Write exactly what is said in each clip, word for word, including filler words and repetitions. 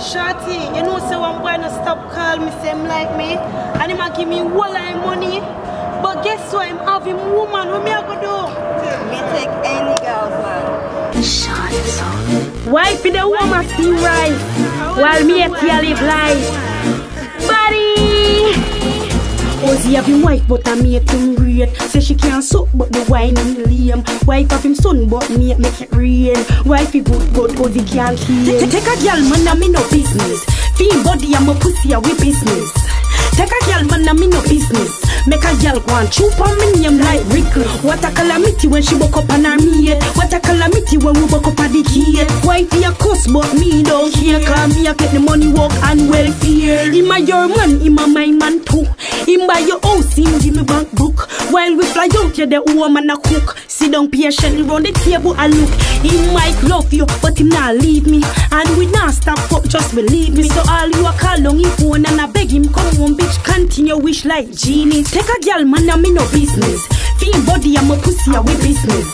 Shorty, you know, so one boy no stop call me, say him like me, and him a give me all my money. But guess what? I'm having woman. What me I go do? Me take any girls, man. Shorty, wife the woman still right, while me a still live life. Buddy, Ozzy have him wife, but I made him great. Say she can't suck, but the wine him lame. Wife of him son, but me make it real. Wifey good, but Ozzy can't heal. Take a gal man, I'm in no business. Feel body, I'm a pussy, I we business. Take a gal man, I'm in no business. Make a girl go and chew on me name like Rickle. What a calamity when she woke up on her meat. What a calamity when we woke up on the kid. Wifey a cuss but me don't care, cause me a get the money walk and welfare. Him a your man, him a my man too. Him buy your house, him give me bank book. While we fly out, yeah, the woman a cook. Sit down patiently round the table and look. He might love you, but him not leave me. And we not stop fuck, just believe me. So all you a call on his phone and I beg him come home, bitch, continue wish like genie. Take a gal man, I'm in no business. Feel body, I'm a pussy, I we business.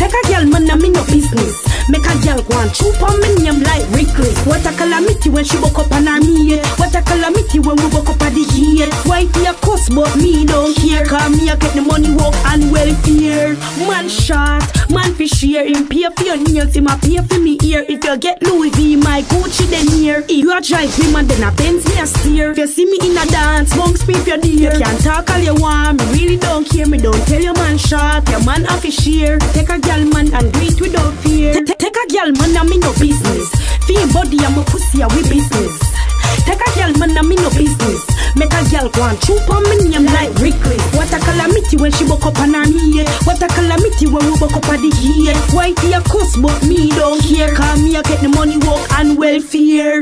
Take a gal man, I'm in no business. Make a gal go and chew on me name like Rickles. What a calamity when she woke up on her meat. What a calamity when we woke up on the heat. Wifey a cuss but me don't care, cause me I get the money walk and welfare. Man shot, man for share. Him pay for your nails, him a pay for me ear. If you get Louis V, my Gucci then here. If you a drive me man, then a Benz me a steer. If you see me in a dance, monks me if you're dear. You can't talk all you want, me really don't care. Me don't tell your man shot, your man a for share. Take a gal man and do it without fear. Take a gal man, I'm in no business. Feel body, I'm a pussy, I we business. Take a gal man, I'm in no business. Make a gal go and chew on me name like Rickles. What a calamity when she woke up on her meat. What a calamity when we woke up on the heat. Wifey a cuss but me don't care, cause me I get the money walk and welfare.